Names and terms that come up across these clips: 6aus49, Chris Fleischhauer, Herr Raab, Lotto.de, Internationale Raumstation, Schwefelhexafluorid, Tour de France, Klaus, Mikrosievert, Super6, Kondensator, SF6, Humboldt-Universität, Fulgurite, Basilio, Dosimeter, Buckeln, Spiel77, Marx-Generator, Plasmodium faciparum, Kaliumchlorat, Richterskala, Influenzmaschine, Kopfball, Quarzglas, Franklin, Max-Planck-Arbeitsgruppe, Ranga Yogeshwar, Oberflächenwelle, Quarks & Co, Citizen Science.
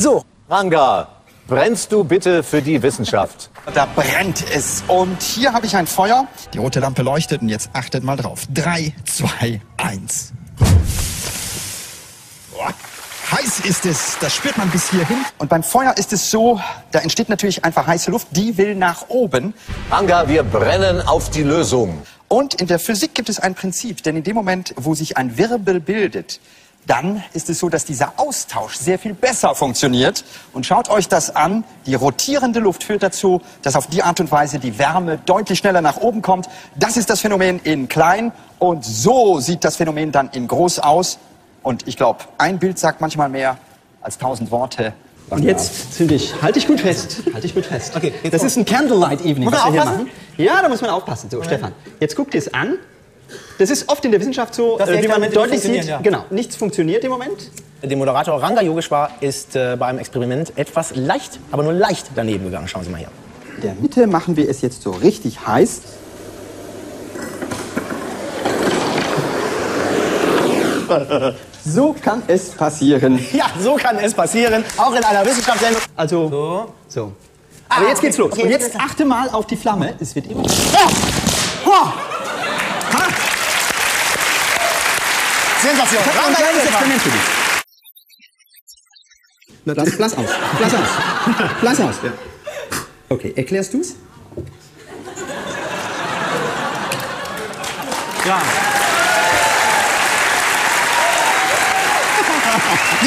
So, Ranga, brennst du bitte für die Wissenschaft? Da brennt es. Und hier habe ich ein Feuer. Die rote Lampe leuchtet und jetzt achtet mal drauf. 3, 2, 1. Boah. Heiß ist es, das spürt man bis hierhin. Und beim Feuer ist es so, da entsteht natürlich einfach heiße Luft, die will nach oben. Ranga, wir brennen auf die Lösung. Und in der Physik gibt es ein Prinzip, denn in dem Moment, wo sich ein Wirbel bildet, dann ist es so, dass dieser Austausch sehr viel besser funktioniert. Und schaut euch das an, die rotierende Luft führt dazu, dass auf die Art und Weise die Wärme deutlich schneller nach oben kommt. Das ist das Phänomen in klein und so sieht das Phänomen dann in groß aus. Und ich glaube, ein Bild sagt manchmal mehr als 1000 Worte. Und jetzt zünd ich. Halte ich gut fest. Halte ich gut fest. Okay, das ist ein Candlelight Evening, was wir hier machen. Ja, da muss man aufpassen. So, Stefan, jetzt guck dir es an. Das ist oft in der Wissenschaft so, wie man deutlich sieht. Ja. Genau, nichts funktioniert im Moment. Der Moderator Ranga Yogeshwar ist bei einem Experiment etwas leicht, aber nur leicht daneben gegangen. Schauen Sie mal hier. In der Mitte machen wir es jetzt so richtig heiß. So kann es passieren. Ja, so kann es passieren, auch in einer Wissenschaftssendung. Also, so. Aber jetzt geht's los. Okay, und jetzt achte mal auf die Flamme. Es wird immer... Sensation. Na, blass aus. Blass aus. Blass aus. Ja. Okay, erklärst du's? Ja.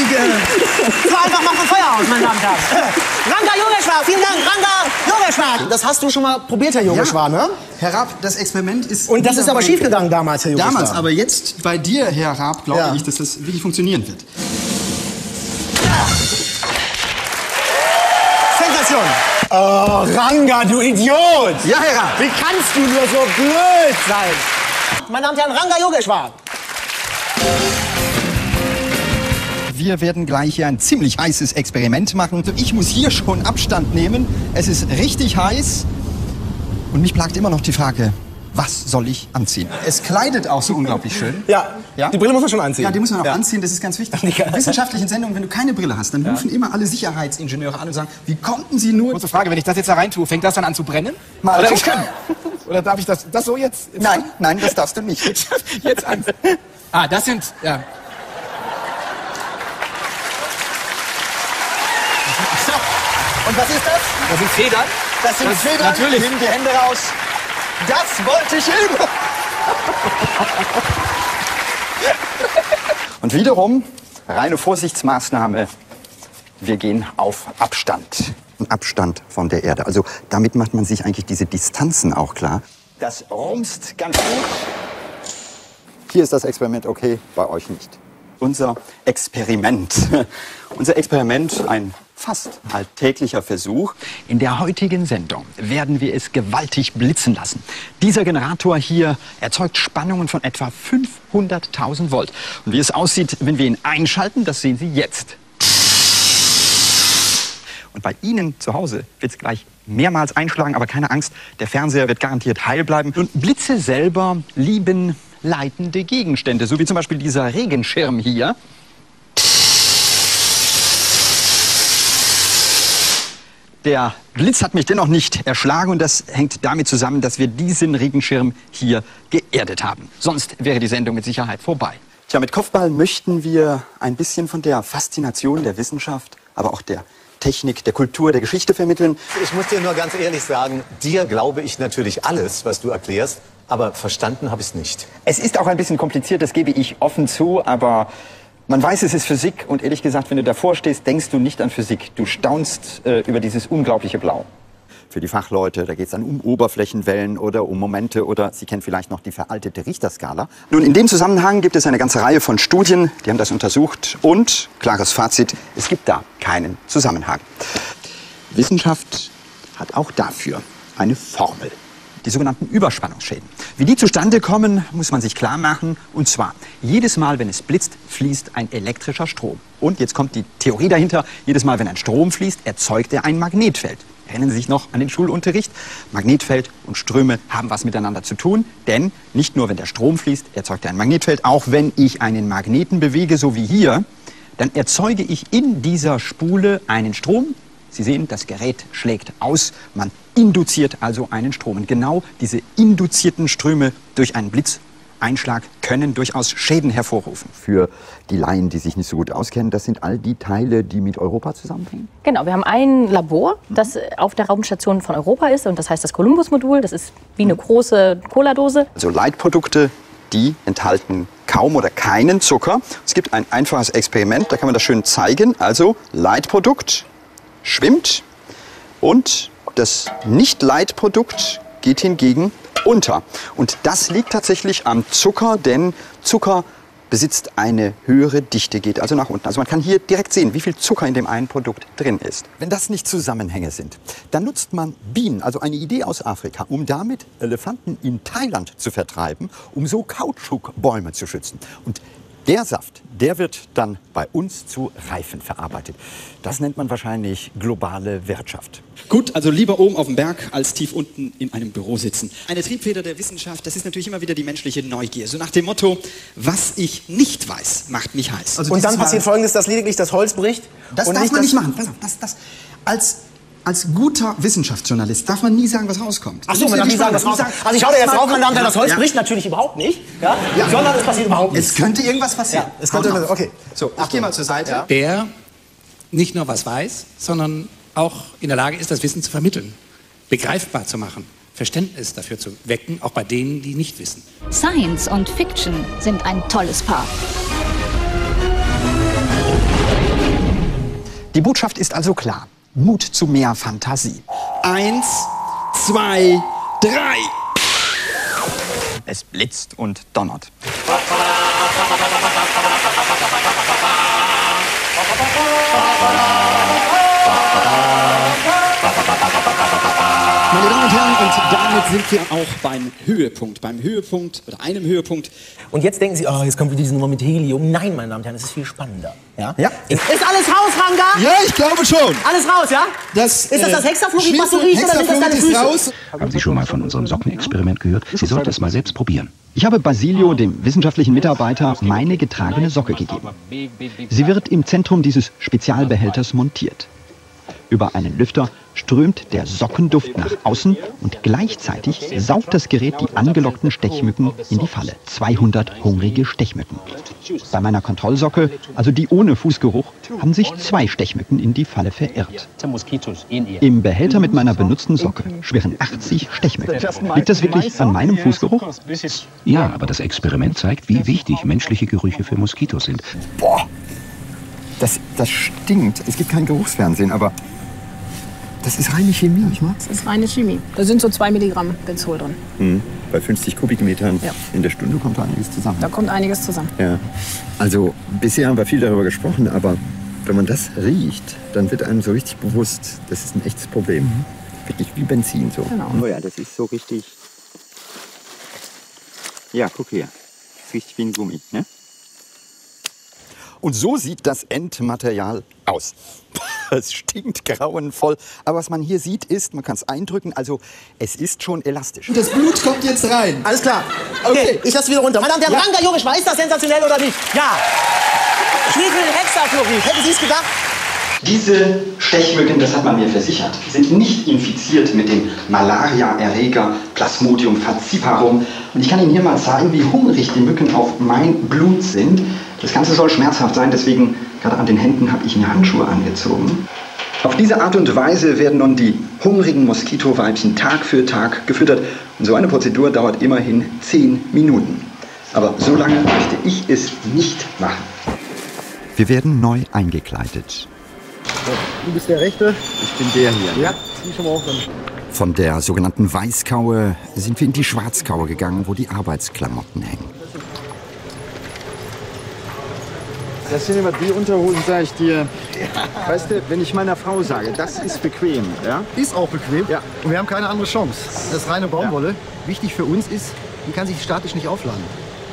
So einfach macht man Feuer aus, meine Damen und Herren. Ranga Yogeshwar, vielen Dank, Ranga Yogeshwar. Das hast du schon mal probiert, Herr Yogeshwar, ne? Herr Raab, das Experiment ist... Und das ist aber schiefgegangen damals, Herr Yogeshwar. Damals, aber jetzt bei dir, Herr Raab, glaube ich, dass das wirklich funktionieren wird. Sensation. Oh, Ranga, du Idiot. Ja, Herr Raab. Wie kannst du nur so blöd sein? Meine Damen und Herren, Ranga Yogeshwar. Wir werden gleich hier ein ziemlich heißes Experiment machen. Ich muss hier schon Abstand nehmen. Es ist richtig heiß. Und mich plagt immer noch die Frage, was soll ich anziehen? Es kleidet auch so unglaublich schön. Ja, die Brille muss man schon anziehen. Ja, die muss man auch anziehen, das ist ganz wichtig. In wissenschaftlichen Sendungen, wenn du keine Brille hast, dann rufen immer alle Sicherheitsingenieure an und sagen, wie konnten sie nur... Kurze Frage, wenn ich das jetzt da rein tue, fängt das dann an zu brennen? Mal oder, oder darf ich das so jetzt? Nein, nein, das darfst du nicht. Jetzt an. Ah, das sind... Ja. Und was ist das? Das sind Federn. Das sind Federn. Natürlich. Nimm die Hände raus. Das wollte ich immer. Und wiederum, reine Vorsichtsmaßnahme. Wir gehen auf Abstand. Abstand von der Erde. Also damit macht man sich eigentlich diese Distanzen auch klar. Das rumst ganz gut. Hier ist das Experiment okay, bei euch nicht. Unser Experiment. Unser Experiment, ein fast alltäglicher Versuch. In der heutigen Sendung werden wir es gewaltig blitzen lassen. Dieser Generator hier erzeugt Spannungen von etwa 500.000 Volt. Und wie es aussieht, wenn wir ihn einschalten, das sehen Sie jetzt. Und bei Ihnen zu Hause wird es gleich mehrmals einschlagen, aber keine Angst, der Fernseher wird garantiert heil bleiben. Und Blitze selber lieben leitende Gegenstände, so wie zum Beispiel dieser Regenschirm hier. Der Blitz hat mich dennoch nicht erschlagen und das hängt damit zusammen, dass wir diesen Regenschirm hier geerdet haben. Sonst wäre die Sendung mit Sicherheit vorbei. Tja, mit Kopfball möchten wir ein bisschen von der Faszination der Wissenschaft, aber auch der Technik, der Kultur, der Geschichte vermitteln. Ich muss dir nur ganz ehrlich sagen, dir glaube ich natürlich alles, was du erklärst, aber verstanden habe ich es nicht. Es ist auch ein bisschen kompliziert, das gebe ich offen zu, aber... Man weiß, es ist Physik und ehrlich gesagt, wenn du davor stehst, denkst du nicht an Physik. Du staunst über dieses unglaubliche Blau. Für die Fachleute, da geht es dann um Oberflächenwellen oder um Momente oder Sie kennen vielleicht noch die veraltete Richterskala. Nun, in dem Zusammenhang gibt es eine ganze Reihe von Studien, die haben das untersucht und, klares Fazit, es gibt da keinen Zusammenhang. Wissenschaft hat auch dafür eine Formel. Die sogenannten Überspannungsschäden. Wie die zustande kommen, muss man sich klar machen. Und zwar, jedes Mal, wenn es blitzt, fließt ein elektrischer Strom. Und jetzt kommt die Theorie dahinter. Jedes Mal, wenn ein Strom fließt, erzeugt er ein Magnetfeld. Erinnern Sie sich noch an den Schulunterricht? Magnetfeld und Ströme haben was miteinander zu tun. Denn nicht nur, wenn der Strom fließt, erzeugt er ein Magnetfeld. Auch wenn ich einen Magneten bewege, so wie hier, dann erzeuge ich in dieser Spule einen Strom. Sie sehen, das Gerät schlägt aus, man induziert also einen Strom. Und genau diese induzierten Ströme durch einen Blitzeinschlag können durchaus Schäden hervorrufen. Für die Laien, die sich nicht so gut auskennen, das sind all die Teile, die mit Europa zusammenhängen? Genau, wir haben ein Labor, das auf der Raumstation von Europa ist, und das heißt das Columbus-Modul, das ist wie eine große Cola-Dose. Also Leitprodukte, die enthalten kaum oder keinen Zucker. Es gibt ein einfaches Experiment, da kann man das schön zeigen. Also Leitprodukt schwimmt und das Nicht-Leitprodukt geht hingegen unter. Und das liegt tatsächlich am Zucker, denn Zucker besitzt eine höhere Dichte, geht also nach unten. Also man kann hier direkt sehen, wie viel Zucker in dem einen Produkt drin ist. Wenn das nicht Zusammenhänge sind, dann nutzt man Bienen, also eine Idee aus Afrika, um damit Elefanten in Thailand zu vertreiben, um so Kautschukbäume zu schützen. Und der Saft, der wird dann bei uns zu Reifen verarbeitet. Das nennt man wahrscheinlich globale Wirtschaft. Gut, also lieber oben auf dem Berg als tief unten in einem Büro sitzen. Eine Triebfeder der Wissenschaft, das ist natürlich immer wieder die menschliche Neugier. So nach dem Motto, was ich nicht weiß, macht mich heiß. Also und dann passiert Folgendes, dass lediglich das Holz bricht. Das darf man nicht machen. Pass auf, als guter Wissenschaftsjournalist darf man nie sagen, was rauskommt. Ach so, man darf nie sagen, was rauskommt. Also ich schaue da jetzt drauf, meine Damen und Herren, das Holz bricht natürlich überhaupt nicht. Ja? Ja. Sondern es passiert überhaupt nichts. Es könnte irgendwas passieren. Ja, es könnte, okay. So, ich gehe mal zur Seite. Ja. Der nicht nur was weiß, sondern auch in der Lage ist, das Wissen zu vermitteln, begreifbar zu machen, Verständnis dafür zu wecken, auch bei denen, die nicht wissen. Science und Fiction sind ein tolles Paar. Die Botschaft ist also klar. Mut zu mehr Fantasie. 1, 2, 3. Es blitzt und donnert. Meine Damen und Herren, und damit sind wir auch beim Höhepunkt oder einem Höhepunkt. Und jetzt denken Sie, oh, jetzt kommt wieder diese Nummer mit Helium. Nein, meine Damen und Herren, es ist viel spannender. Ja? Ja. Ist alles raus, Ranga? Ja, ich glaube schon. Alles raus, ja? Ist das Hexafluorid, was du riechst, oder sind das deine Füße? Raus. Haben Sie schon mal von unserem Sockenexperiment gehört? Sie sollten es mal selbst probieren. Ich habe Basilio, dem wissenschaftlichen Mitarbeiter, meine getragene Socke gegeben. Sie wird im Zentrum dieses Spezialbehälters montiert. Über einen Lüfter strömt der Sockenduft nach außen und gleichzeitig saugt das Gerät die angelockten Stechmücken in die Falle. 200 hungrige Stechmücken. Bei meiner Kontrollsocke, also die ohne Fußgeruch, haben sich 2 Stechmücken in die Falle verirrt. Im Behälter mit meiner benutzten Socke schwirren 80 Stechmücken. Liegt das wirklich an meinem Fußgeruch? Ja, aber das Experiment zeigt, wie wichtig menschliche Gerüche für Moskitos sind. Boah, das stinkt. Es gibt kein Geruchsfernsehen, aber... Das ist reine Chemie, ich mag's. Das ist reine Chemie. Da sind so 2 Milligramm Benzol drin. Mhm. Bei 50 Kubikmetern in der Stunde kommt da einiges zusammen. Da kommt einiges zusammen. Ja. Also bisher haben wir viel darüber gesprochen, aber wenn man das riecht, dann wird einem so richtig bewusst, das ist ein echtes Problem. Mhm. Wirklich wie Benzin so. Genau. Oh ja, das ist so richtig... Ja, guck hier. Das riecht wie ein Gummi, ne? Und so sieht das Endmaterial aus. Es stinkt grauenvoll. Aber was man hier sieht ist, man kann es eindrücken, also es ist schon elastisch. Das Blut kommt jetzt rein. Alles klar. Okay, ich lasse wieder runter. Meine Damen und Herren, Ranga Yogeshwar, ist das sensationell oder nicht? Ja. Schwefelhexafluorid, hätten Sie es gedacht? Diese Stechmücken, das hat man mir versichert, sind nicht infiziert mit dem Malaria-Erreger Plasmodium faciparum. Und ich kann Ihnen hier mal zeigen, wie hungrig die Mücken auf mein Blut sind. Das Ganze soll schmerzhaft sein, deswegen gerade an den Händen habe ich mir Handschuhe angezogen. Auf diese Art und Weise werden nun die hungrigen Moskitoweibchen Tag für Tag gefüttert. Und so eine Prozedur dauert immerhin 10 Minuten. Aber so lange möchte ich es nicht machen. Wir werden neu eingekleidet. Du bist der Rechte. Ich bin der hier. Ja, zieh schon mal auf. Von der sogenannten Weißkaue sind wir in die Schwarzkaue gegangen, wo die Arbeitsklamotten hängen. Das sind immer die Unterhosen, sage ich dir. Ja. Weißt du, wenn ich meiner Frau sage, das ist bequem. Ja? Ist auch bequem. Ja. Und wir haben keine andere Chance. Das ist reine Baumwolle. Ja. Wichtig für uns ist, die kann sich statisch nicht aufladen.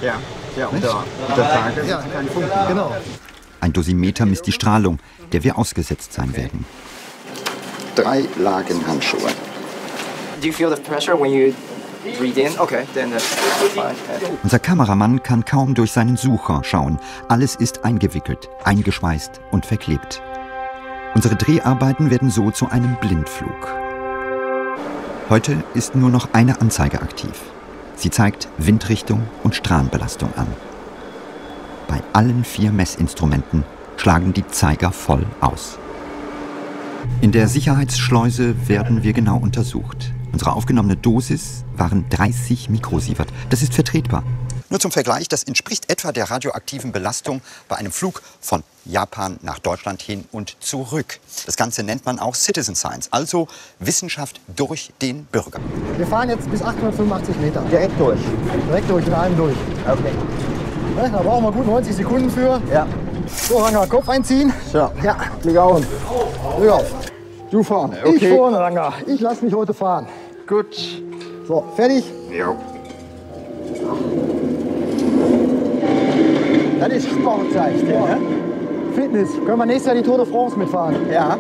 Ja, ja, unter Tag. Ja, keine Funken. Genau. Ein Dosimeter misst die Strahlung, der wir ausgesetzt sein werden. 3 Lagen Handschuhe. Do you feel the pressure when you Okay, then that's fine. Unser Kameramann kann kaum durch seinen Sucher schauen. Alles ist eingewickelt, eingeschweißt und verklebt. Unsere Dreharbeiten werden so zu einem Blindflug. Heute ist nur noch eine Anzeige aktiv. Sie zeigt Windrichtung und Strahlenbelastung an. Bei allen 4 Messinstrumenten schlagen die Zeiger voll aus. In der Sicherheitsschleuse werden wir genau untersucht. Unsere aufgenommene Dosis waren 30 Mikrosievert. Das ist vertretbar. Nur zum Vergleich, das entspricht etwa der radioaktiven Belastung bei einem Flug von Japan nach Deutschland hin und zurück. Das Ganze nennt man auch Citizen Science, also Wissenschaft durch den Bürger. Wir fahren jetzt bis 885 Meter. Direkt durch? Direkt durch, mit allem durch. Okay. Ja, da brauchen wir gut 90 Sekunden für. Ja. So, Ranga, Kopf einziehen. Ja. Ja. Blick auf. Blick auf. Du fahren. Okay. Ich vorne, Ranga. Ich lasse mich heute fahren. Gut. So, fertig? Ja. Das ist Sportzeit. Ja. Ne? Fitness. Können wir nächstes Jahr die Tour de France mitfahren? Ja.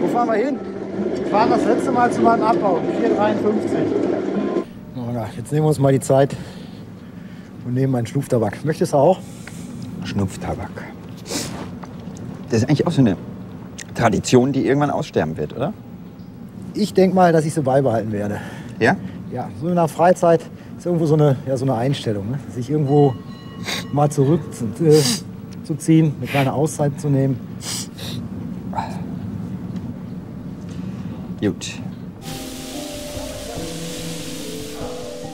Wo fahren wir hin? Wir fahren das letzte Mal zu meinem Abbau. 4,53. Jetzt nehmen wir uns mal die Zeit und nehmen einen Schnupftabak. Möchtest du auch? Schnupftabak. Das ist eigentlich auch so eine Tradition, die irgendwann aussterben wird, oder? Ich denke mal, dass ich sie beibehalten werde. Ja? Ja, so in der Freizeit ist irgendwo so eine, ja, so eine Einstellung, ne? Sich irgendwo mal zurückzuziehen, eine kleine Auszeit zu nehmen. Gut.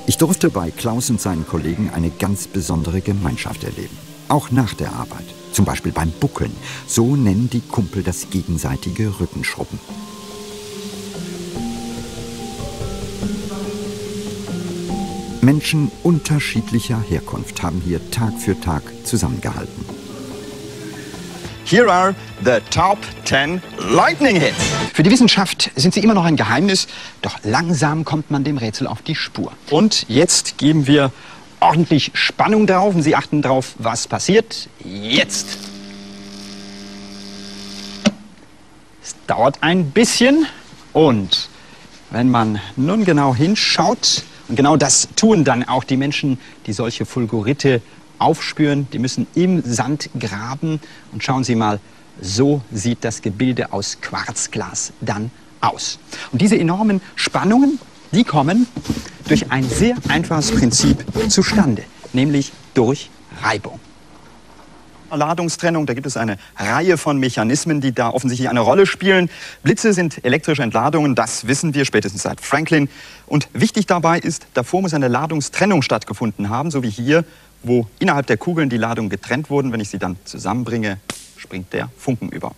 Ich durfte bei Klaus und seinen Kollegen eine ganz besondere Gemeinschaft erleben. Auch nach der Arbeit, zum Beispiel beim Buckeln. So nennen die Kumpel das gegenseitige Rückenschrubben. Menschen unterschiedlicher Herkunft haben hier Tag für Tag zusammengehalten. Here are the top 10 lightning hits. Für die Wissenschaft sind sie immer noch ein Geheimnis, doch langsam kommt man dem Rätsel auf die Spur. Und jetzt geben wir ordentlich Spannung drauf und Sie achten drauf, was passiert jetzt. Es dauert ein bisschen und wenn man nun genau hinschaut, und genau das tun dann auch die Menschen, die solche Fulgurite aufspüren. Die müssen im Sand graben. Und schauen Sie mal, so sieht das Gebilde aus Quarzglas dann aus. Und diese enormen Spannungen, die kommen durch ein sehr einfaches Prinzip zustande, nämlich durch Reibung. Ladungstrennung, da gibt es eine Reihe von Mechanismen, die da offensichtlich eine Rolle spielen. Blitze sind elektrische Entladungen, das wissen wir spätestens seit Franklin. Und wichtig dabei ist, davor muss eine Ladungstrennung stattgefunden haben, so wie hier, wo innerhalb der Kugeln die Ladungen getrennt wurden. Wenn ich sie dann zusammenbringe, springt der Funken über.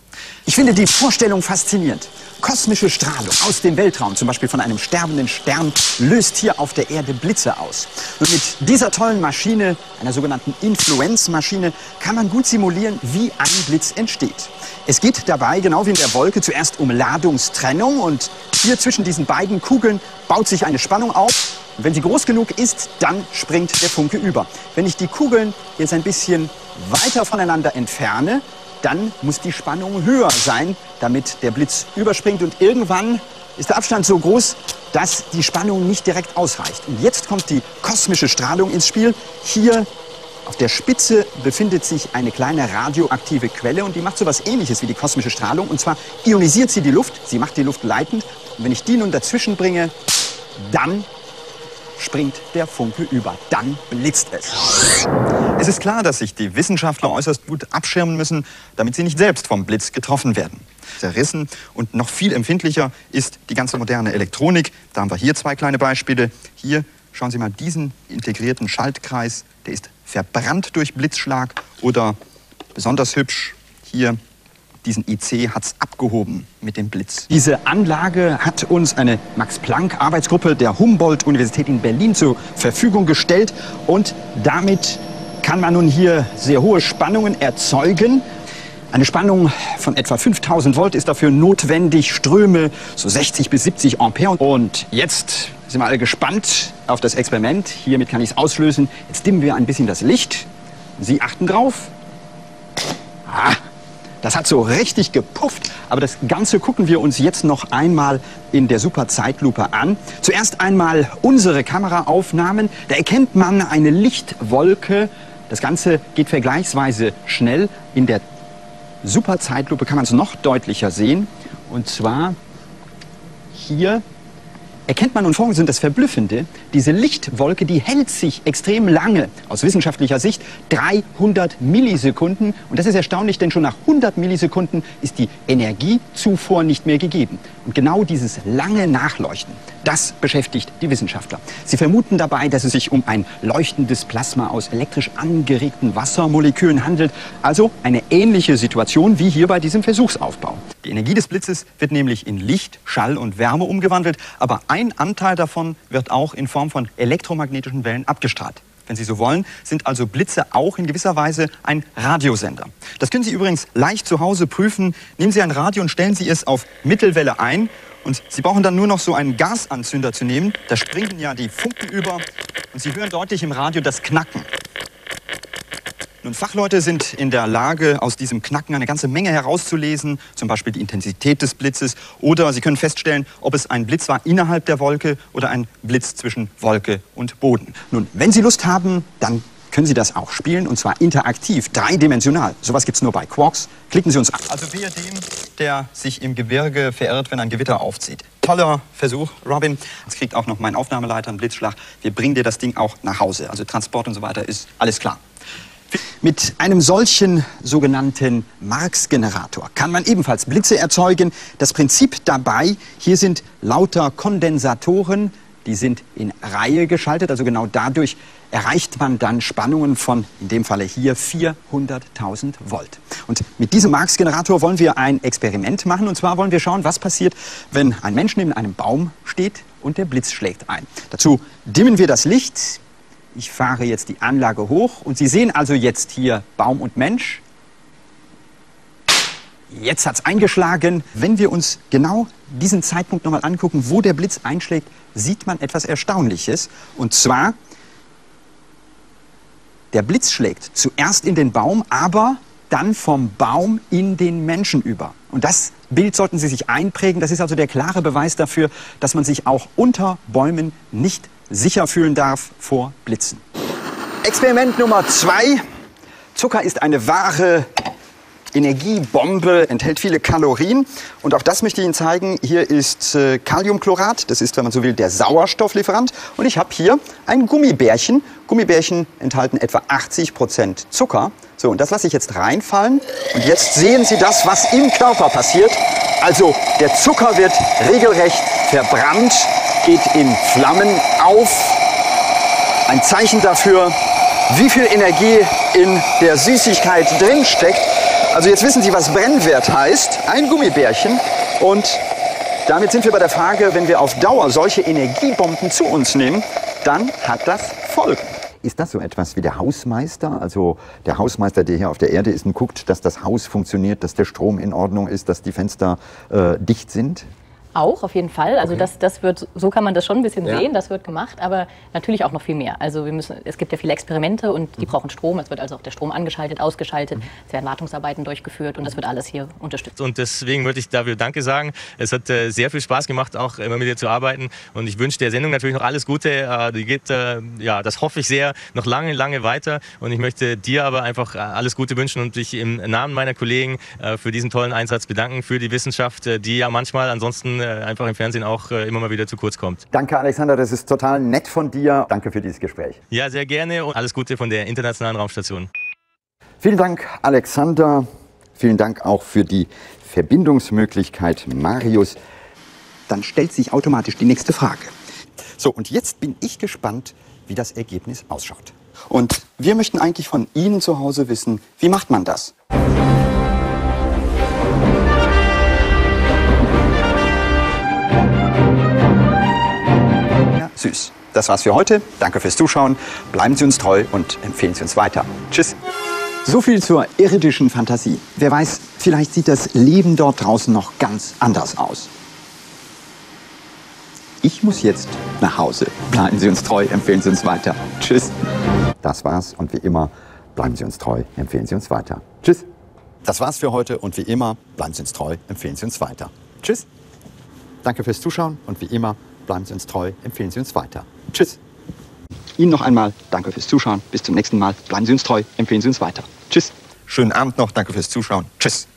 Ich finde die Vorstellung faszinierend. Kosmische Strahlung aus dem Weltraum, zum Beispiel von einem sterbenden Stern, löst hier auf der Erde Blitze aus. Und mit dieser tollen Maschine, einer sogenannten Influenzmaschine, kann man gut simulieren, wie ein Blitz entsteht. Es geht dabei, genau wie in der Wolke, zuerst um Ladungstrennung. Und hier zwischen diesen beiden Kugeln baut sich eine Spannung auf. Und wenn sie groß genug ist, dann springt der Funke über. Wenn ich die Kugeln jetzt ein bisschen weiter voneinander entferne, dann muss die Spannung höher sein, damit der Blitz überspringt. Und irgendwann ist der Abstand so groß, dass die Spannung nicht direkt ausreicht. Und jetzt kommt die kosmische Strahlung ins Spiel. Hier auf der Spitze befindet sich eine kleine radioaktive Quelle und die macht so etwas Ähnliches wie die kosmische Strahlung. Und zwar ionisiert sie die Luft, sie macht die Luft leitend. Und wenn ich die nun dazwischen bringe, dann springt der Funke über. Dann blitzt es. Es ist klar, dass sich die Wissenschaftler äußerst gut abschirmen müssen, damit sie nicht selbst vom Blitz getroffen werden. Zerrissen und noch viel empfindlicher ist die ganze moderne Elektronik. Da haben wir hier 2 kleine Beispiele. Hier schauen Sie mal diesen integrierten Schaltkreis. Der ist verbrannt durch Blitzschlag. Oder besonders hübsch hier. Diesen IC hat es abgehoben mit dem Blitz. Diese Anlage hat uns eine Max-Planck-Arbeitsgruppe der Humboldt-Universität in Berlin zur Verfügung gestellt. Und damit kann man nun hier sehr hohe Spannungen erzeugen. Eine Spannung von etwa 5000 Volt ist dafür notwendig. Ströme so 60 bis 70 Ampere. Und jetzt sind wir alle gespannt auf das Experiment. Hiermit kann ich es auslösen. Jetzt dimmen wir ein bisschen das Licht. Sie achten drauf. Ah. Das hat so richtig gepufft, aber das Ganze gucken wir uns jetzt noch einmal in der Super-Zeitlupe an. Zuerst einmal unsere Kameraaufnahmen. Da erkennt man eine Lichtwolke. Das Ganze geht vergleichsweise schnell. In der Super-Zeitlupe kann man es noch deutlicher sehen. Und zwar hier erkennt man, und vor allem sind das Verblüffende, diese Lichtwolke, die hält sich extrem lange, aus wissenschaftlicher Sicht 300 Millisekunden. Und das ist erstaunlich, denn schon nach 100 Millisekunden ist die Energiezufuhr nicht mehr gegeben. Und genau dieses lange Nachleuchten, das beschäftigt die Wissenschaftler. Sie vermuten dabei, dass es sich um ein leuchtendes Plasma aus elektrisch angeregten Wassermolekülen handelt. Also eine ähnliche Situation wie hier bei diesem Versuchsaufbau. Die Energie des Blitzes wird nämlich in Licht, Schall und Wärme umgewandelt, aber ein Anteil davon wird auch in Form von elektromagnetischen Wellen abgestrahlt. Wenn Sie so wollen, sind also Blitze auch in gewisser Weise ein Radiosender. Das können Sie übrigens leicht zu Hause prüfen. Nehmen Sie ein Radio und stellen Sie es auf Mittelwelle ein. Und Sie brauchen dann nur noch so einen Gasanzünder zu nehmen. Da springen ja die Funken über und Sie hören deutlich im Radio das Knacken. Nun, Fachleute sind in der Lage, aus diesem Knacken eine ganze Menge herauszulesen, zum Beispiel die Intensität des Blitzes, oder sie können feststellen, ob es ein Blitz war innerhalb der Wolke oder ein Blitz zwischen Wolke und Boden. Nun, wenn Sie Lust haben, dann können Sie das auch spielen, und zwar interaktiv, dreidimensional. Sowas gibt es nur bei Quarks. Klicken Sie uns an. Also wehe dem, der sich im Gebirge verirrt, wenn ein Gewitter aufzieht. Toller Versuch, Robin. Jetzt kriegt auch noch mein Aufnahmeleiter einen Blitzschlag. Wir bringen dir das Ding auch nach Hause. Also Transport und so weiter ist alles klar. Mit einem solchen sogenannten Marx-Generator kann man ebenfalls Blitze erzeugen. Das Prinzip dabei, hier sind lauter Kondensatoren, die sind in Reihe geschaltet. Also genau dadurch erreicht man dann Spannungen von, in dem Falle hier, 400.000 Volt. Und mit diesem Marx-Generator wollen wir ein Experiment machen. Und zwar wollen wir schauen, was passiert, wenn ein Mensch neben einem Baum steht und der Blitz schlägt ein. Dazu dimmen wir das Licht. Ich fahre jetzt die Anlage hoch und Sie sehen also jetzt hier Baum und Mensch. Jetzt hat es eingeschlagen. Wenn wir uns genau diesen Zeitpunkt nochmal angucken, wo der Blitz einschlägt, sieht man etwas Erstaunliches. Und zwar, der Blitz schlägt zuerst in den Baum, aber dann vom Baum in den Menschen über. Und das Bild sollten Sie sich einprägen. Das ist also der klare Beweis dafür, dass man sich auch unter Bäumen nicht sicher fühlen darf vor Blitzen. Experiment Nummer 2. Zucker ist eine wahre Energiebombe, enthält viele Kalorien. Und auch das möchte ich Ihnen zeigen. Hier ist Kaliumchlorat, das ist, wenn man so will, der Sauerstofflieferant. Und ich habe hier ein Gummibärchen. Gummibärchen enthalten etwa 80% Zucker. So, und das lasse ich jetzt reinfallen. Und jetzt sehen Sie das, was im Körper passiert. Also der Zucker wird regelrecht verbrannt, geht in Flammen auf. Ein Zeichen dafür, wie viel Energie in der Süßigkeit drinsteckt. Also jetzt wissen Sie, was Brennwert heißt. Ein Gummibärchen. Und damit sind wir bei der Frage, wenn wir auf Dauer solche Energiebomben zu uns nehmen, dann hat das Folgen. Ist das so etwas wie der Hausmeister? Also der Hausmeister, der hier auf der Erde ist und guckt, dass das Haus funktioniert, dass der Strom in Ordnung ist, dass die Fenster dicht sind? Auch, auf jeden Fall. Also okay, das wird, so kann man das schon ein bisschen sehen, das wird gemacht, aber natürlich auch noch viel mehr. Also es gibt ja viele Experimente und die brauchen Strom. Es wird also auch der Strom angeschaltet, ausgeschaltet, es werden Wartungsarbeiten durchgeführt und das wird alles hier unterstützt. Und deswegen würde ich dafür Danke sagen. Es hat sehr viel Spaß gemacht, auch immer mit dir zu arbeiten, und ich wünsche der Sendung natürlich noch alles Gute. Die geht, ja, das hoffe ich sehr, noch lange, lange weiter, und ich möchte dir aber einfach alles Gute wünschen und dich im Namen meiner Kollegen für diesen tollen Einsatz bedanken, für die Wissenschaft, die ja manchmal ansonsten einfach im Fernsehen auch immer mal wieder zu kurz kommt. Danke, Alexander, das ist total nett von dir. Danke für dieses Gespräch. Ja, sehr gerne, und alles Gute von der Internationalen Raumstation. Vielen Dank, Alexander. Vielen Dank auch für die Verbindungsmöglichkeit, Marius. Dann stellt sich automatisch die nächste Frage. So, und jetzt bin ich gespannt, wie das Ergebnis ausschaut. Und wir möchten eigentlich von Ihnen zu Hause wissen, wie macht man das? Süß. Das war's für heute. Danke fürs Zuschauen. Bleiben Sie uns treu und empfehlen Sie uns weiter. Tschüss. So viel zur irdischen Fantasie. Wer weiß, vielleicht sieht das Leben dort draußen noch ganz anders aus. Ich muss jetzt nach Hause. Bleiben Sie uns treu, empfehlen Sie uns weiter. Tschüss. Das war's, und wie immer, bleiben Sie uns treu, empfehlen Sie uns weiter. Tschüss. Das war's für heute und wie immer, bleiben Sie uns treu, empfehlen Sie uns weiter. Tschüss. Danke fürs Zuschauen und wie immer, bleiben Sie uns treu, empfehlen Sie uns weiter. Tschüss. Ihnen noch einmal danke fürs Zuschauen. Bis zum nächsten Mal. Bleiben Sie uns treu, empfehlen Sie uns weiter. Tschüss. Schönen Abend noch, danke fürs Zuschauen. Tschüss.